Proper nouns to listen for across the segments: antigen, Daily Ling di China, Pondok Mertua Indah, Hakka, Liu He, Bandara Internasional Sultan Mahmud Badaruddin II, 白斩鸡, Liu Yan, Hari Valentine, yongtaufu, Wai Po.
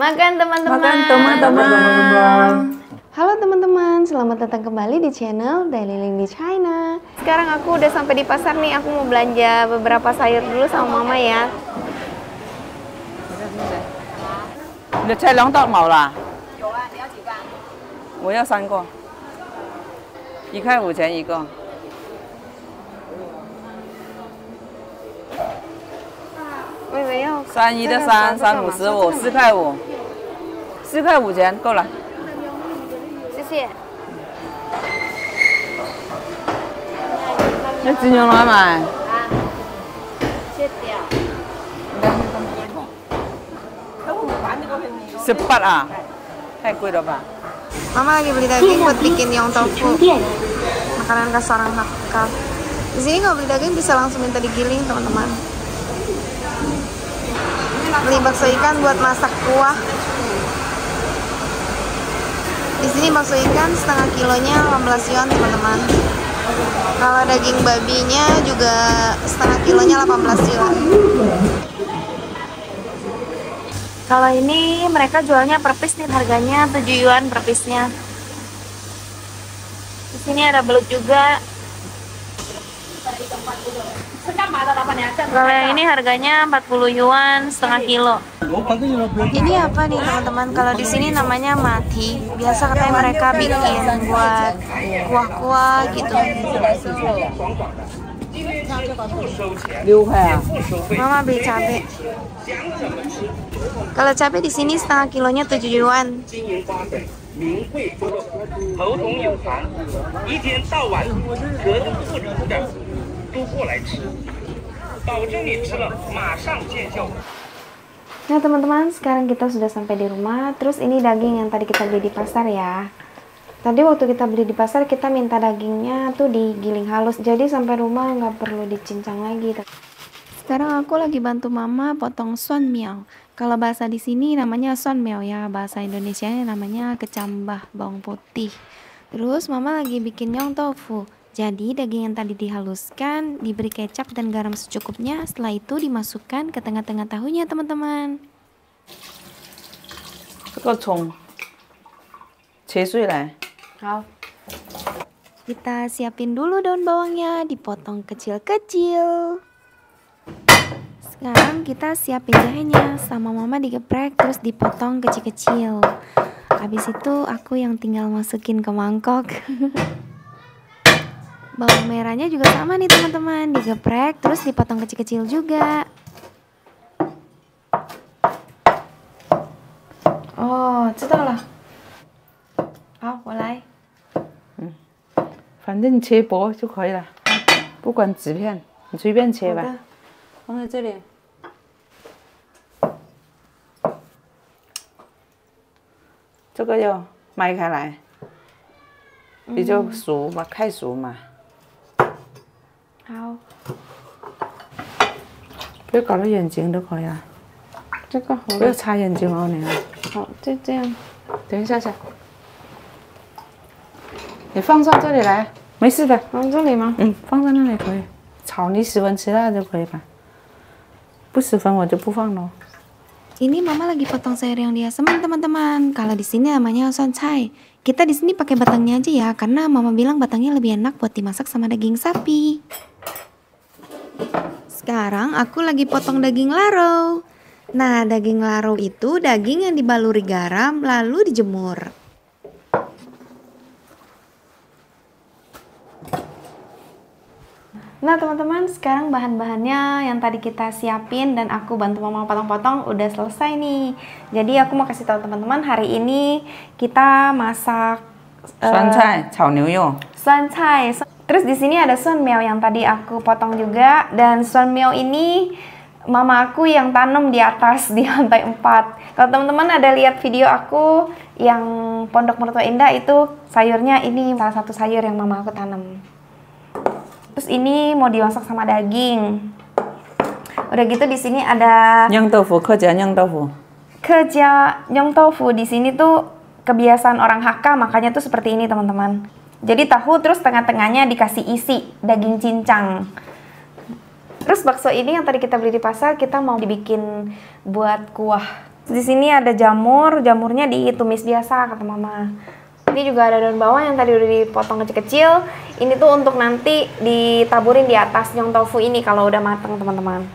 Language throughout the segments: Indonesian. Makan teman-teman. Makan teman-teman. Halo teman-teman, selamat datang kembali di channel Daily Ling di China. Sekarang aku udah sampai di pasar nih, aku mau belanja beberapa sayur dulu sama mama ya. Udah cai long dao mao la? Wo yao san guo. 1.5钱一个. San yi de san, san wu shi wu, 4.5. 4.5钱够了. 谢谢. 那金牛来买。谢谢啊。 Cepat ah, kayak gue doang. Mama lagi beli daging buat bikin yang tofu, makanan khas orang Hakka. Di sini kalau beli daging bisa langsung minta digiling teman-teman. Beli bakso ikan buat masak kuah. Di sini bakso ikan setengah kilonya 18 yuan teman-teman. Kalau daging babinya juga setengah kilonya 18 yuan. Kalau ini mereka jualnya per piece nih, harganya 7 yuan per piece-nya. Di sini ada belut juga. Kalau yang ini harganya 40 yuan setengah kilo. Ini apa nih teman-teman? Kalau di sini namanya mati. Biasa katanya mereka bikin buat kuah-kuah gitu. Liu He. Mama beli cabai. Kalau cabai di sini setengah kilonya 7 yuan. Nah teman-teman, sekarang kita sudah sampai di rumah. Terus ini daging yang tadi kita beli di pasar ya. Tadi waktu kita beli di pasar, kita minta dagingnya tuh digiling halus. Jadi sampai rumah nggak perlu dicincang lagi. Sekarang aku lagi bantu mama potong suan miao. Kalau bahasa di sini namanya suan miao ya. Bahasa Indonesianya namanya kecambah bawang putih. Terus mama lagi bikin nyong tofu. Jadi daging yang tadi dihaluskan, diberi kecap dan garam secukupnya. Setelah itu dimasukkan ke tengah-tengah tahunya teman-teman. Kita siapin dulu daun bawangnya, dipotong kecil-kecil. Sekarang kita siapin jahenya, sama mama digeprek terus dipotong kecil-kecil. Habis itu aku yang tinggal masukin ke mangkok. Bawang merahnya juga sama nih teman-teman, digeprek terus dipotong kecil-kecil juga. Oh, sudah lah. 好，我来。 反正你切薄就可以了， 不管纸片， 你随便切吧。 放在这里。 这个要掰开来， 比较熟嘛， 快熟嘛。 好。 不要搞到眼睛都可以了， 这个好。 不要擦眼睛哦你。 好，就这样。 等一下。 你放上这里来， 没事的。 放这里吗？ 放在那里可以， 炒你喜欢吃辣就可以吧， 不喜欢我就不放咯。 Ini mama lagi potong sayur yang dia semen teman-teman. Kalau di sini namanya suan cai. Kita di sini pakai batangnya aja ya, karena mama bilang batangnya lebih enak buat dimasak sama daging sapi. Sekarang aku lagi potong daging laro. Nah, daging laro itu daging yang dibaluri garam lalu dijemur. Nah teman-teman, sekarang bahan-bahannya yang tadi kita siapin dan aku bantu mama potong-potong udah selesai nih. Jadi aku mau kasih tahu teman-teman, hari ini kita masak suan cai, cao niu you. Suan cai. Terus di sini ada suan miao yang tadi aku potong juga, dan suan miao ini mama aku yang tanam di atas di lantai 4. Kalau teman-teman ada lihat video aku yang Pondok Mertua Indah, itu sayurnya ini salah satu sayur yang mama aku tanam. Terus ini mau dimasak sama daging. Udah gitu di sini ada nyong tofu, kerja nyong tofu. Kerja nyong tofu di sini tuh kebiasaan orang Hakka, makanya tuh seperti ini teman-teman. Jadi tahu terus tengah-tengahnya dikasih isi daging cincang. Terus bakso ini yang tadi kita beli di pasar, kita mau dibikin buat kuah. di sini ada jamur, jamurnya ditumis biasa kata mama. Ini juga ada daun bawang yang tadi udah dipotong kecil-kecil. Ini tuh untuk nanti ditaburin di atas nyong tofu ini kalau udah mateng teman-teman.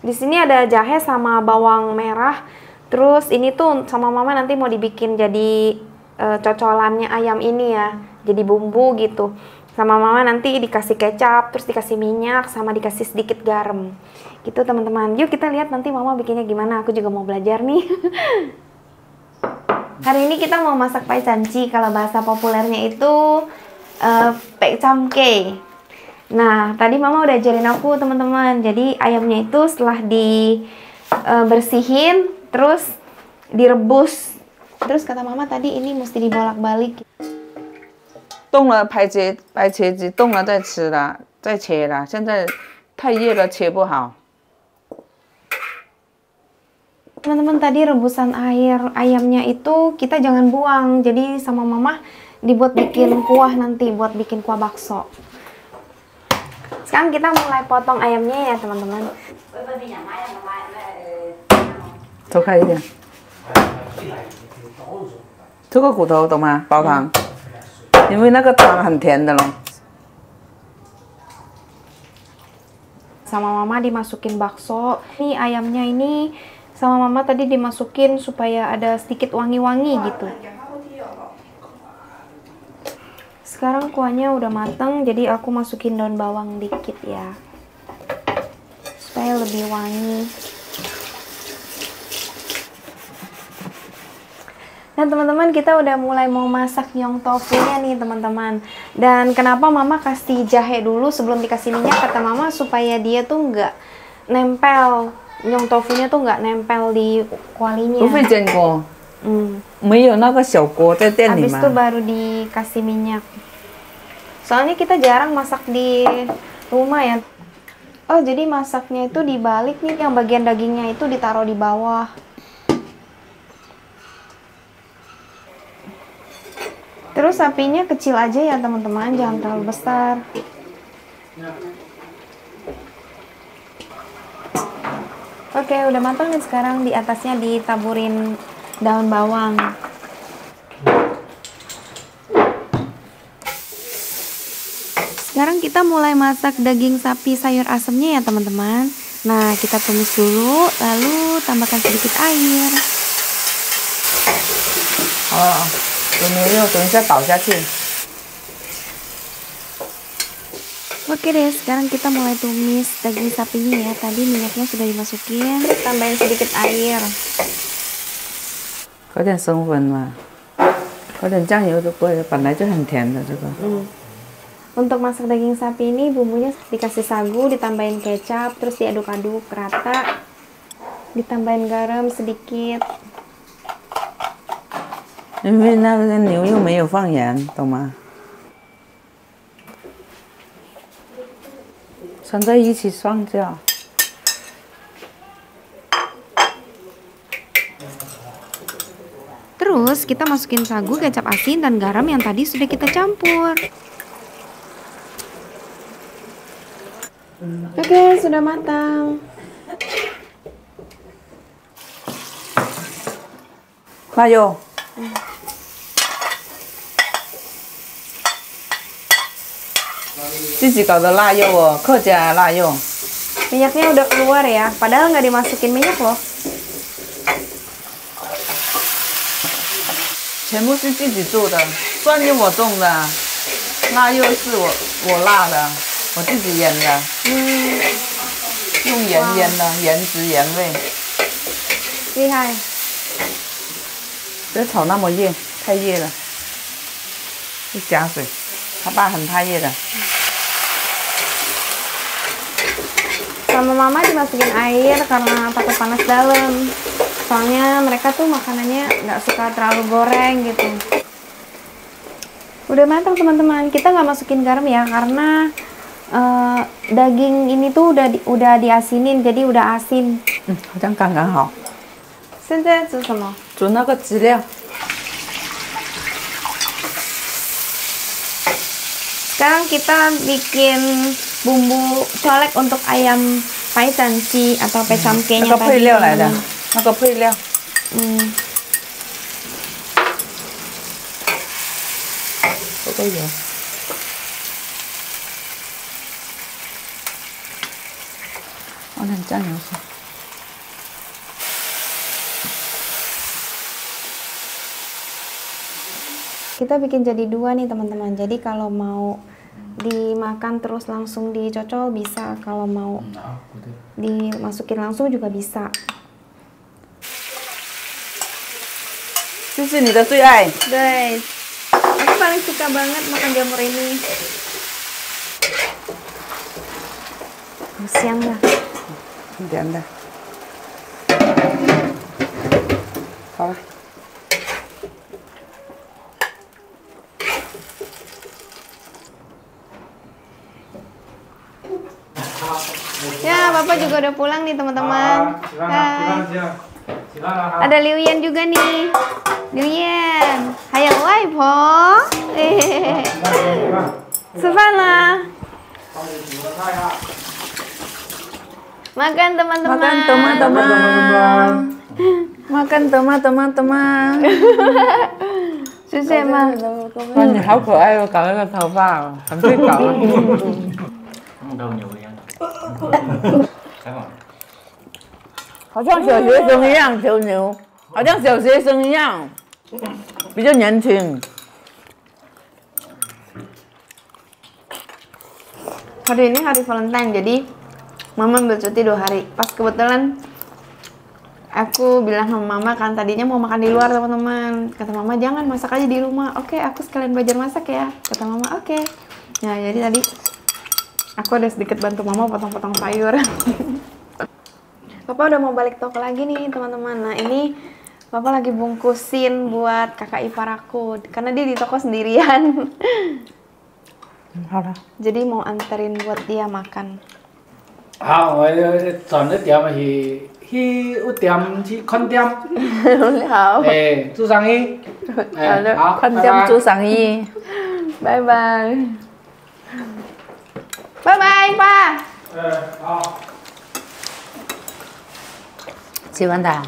Di sini ada jahe sama bawang merah. Terus ini tuh sama mama nanti mau dibikin jadi cocolannya ayam ini ya. Jadi bumbu gitu. Sama mama nanti dikasih kecap, terus dikasih minyak, sama dikasih sedikit garam. Gitu teman-teman. Yuk kita lihat nanti mama bikinnya gimana. Aku juga mau belajar nih. Hari ini kita mau masak pai canci, kalau bahasa populernya itu pek camke. Nah, tadi mama udah ajarin aku teman-teman. Jadi ayamnya itu setelah dibersihin, terus direbus. Terus kata mama tadi ini mesti dibolak-balik. Teman-teman, tadi rebusan air ayamnya itu kita jangan buang. Jadi sama mama dibuat bikin kuah nanti, buat bikin kuah bakso. Sekarang kita mulai potong ayamnya ya teman-teman. Sama mama dimasukin bakso. Ini ayamnya ini sama mama tadi dimasukin supaya ada sedikit wangi-wangi gitu. Sekarang kuahnya udah mateng, jadi aku masukin daun bawang dikit ya, supaya lebih wangi. Nah teman-teman, kita udah mulai mau masak nyong tofunya nih teman-teman. Dan kenapa mama kasih jahe dulu sebelum dikasih minyak, kata mama supaya dia tuh nggak nempel. Nyong tofunya tuh nggak nempel di kualinya. Habis itu baru dikasih minyak. Soalnya kita jarang masak di rumah ya. Oh, jadi masaknya itu dibalik nih, yang bagian dagingnya itu ditaruh di bawah. Terus apinya kecil aja ya teman-teman, jangan terlalu besar. Oke, udah matang nih. Sekarang di atasnya ditaburin daun bawang. Sekarang kita mulai masak daging sapi sayur asemnya ya teman-teman. Nah, kita tumis dulu, lalu tambahkan sedikit air. Oke deh, sekarang kita mulai tumis daging sapinya ya. Tadi minyaknya sudah dimasukin, tambahin sedikit air. Untuk masak daging sapi ini bumbunya dikasih sagu, ditambahin kecap, terus diaduk-aduk rata, ditambahin garam sedikit. Terus kita masukin sagu, kecap asin, dan garam yang tadi sudah kita campur. Oke, sudah matang. Mayo. Minyaknya udah keluar ya, padahal nggak dimasukin minyak loh. Sama mama dimasukin air karena takut panas dalam. Soalnya mereka tuh makanannya nggak suka terlalu goreng gitu. Udah matang teman-teman. Kita nggak masukin garam ya karena daging ini tuh udah diasinin, jadi udah asin. Sekarang kita bikin bumbu colek untuk ayam pai canci atau pecamkenya tadi. Kok ya? Orang jan ya sih. Kita bikin jadi dua nih teman-teman. Jadi kalau mau dimakan terus langsung dicocol bisa, kalau mau dimasukin langsung juga bisa. Ini guys, aku paling suka banget makan jamur ini. Siang lah. Nanti anda. Salah. Ya, Bapak juga udah pulang nih teman-teman. Ada Liu Yan juga nih. Liu Yan, hai Wai Po. Makan teman-teman. Makan teman-teman. Makan teman-teman. Hari ini hari Valentine, jadi Mama bercuti 2 hari. Pas kebetulan aku bilang sama Mama kan, tadinya mau makan di luar teman-teman. Kata Mama, jangan, masak aja di rumah. Oke, aku sekalian belajar masak ya. Kata Mama, oke. Nah, jadi tadi aku ada sedikit bantu Mama potong-potong sayur. Papa udah mau balik toko lagi nih teman-teman. Nah ini Papa lagi bungkusin buat kakak ipar aku, karena dia di toko sendirian. Jadi mau anterin buat dia makan. Bye bye. Bye bye, Pak. Siapa?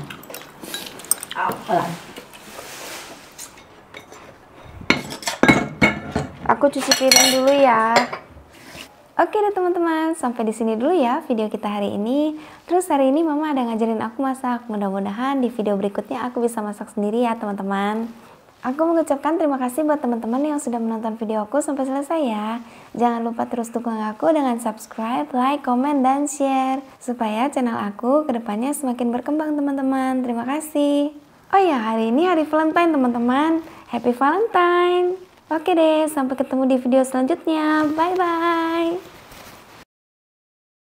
Aku cuci piring dulu ya. Oke deh teman-teman, sampai di sini dulu ya video kita hari ini. Terus hari ini Mama ada ngajarin aku masak. Mudah-mudahan di video berikutnya aku bisa masak sendiri ya teman-teman. Aku mengucapkan terima kasih buat teman-teman yang sudah menonton video aku sampai selesai ya. Jangan lupa terus dukung aku dengan subscribe, like, komen, dan share. Supaya channel aku kedepannya semakin berkembang teman-teman. Terima kasih. Oh ya, hari ini hari Valentine teman-teman. Happy Valentine. Oke deh, sampai ketemu di video selanjutnya. Bye-bye.